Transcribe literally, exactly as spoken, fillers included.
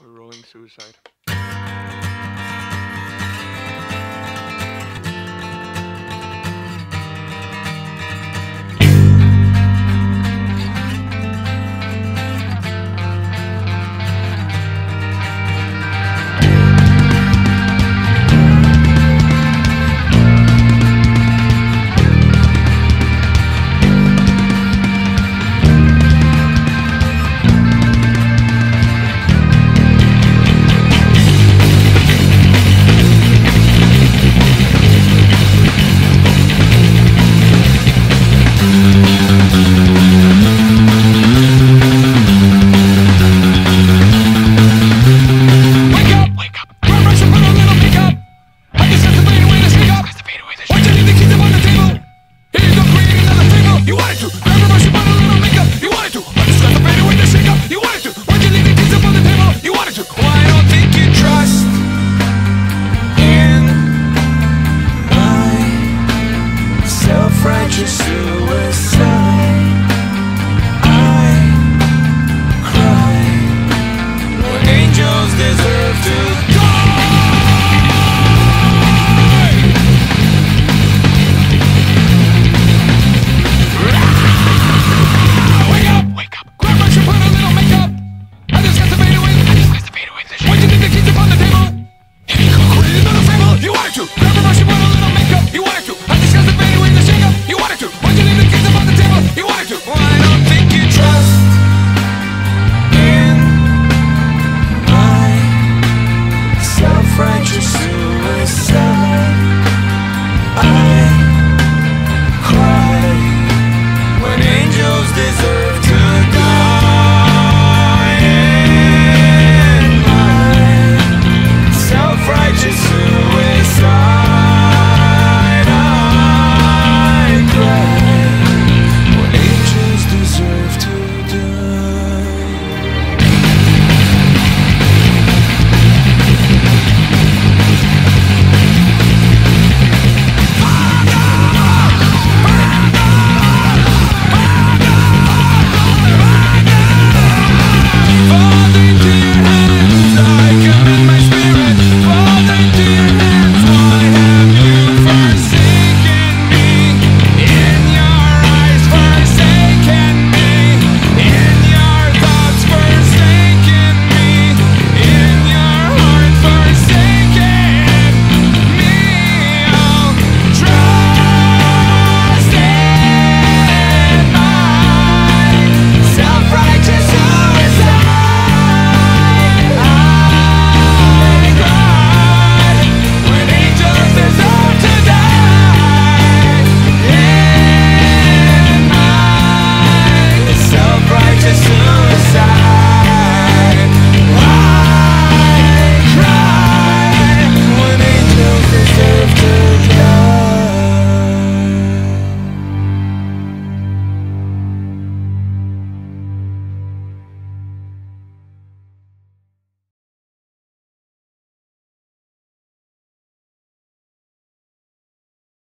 We're rolling suicide.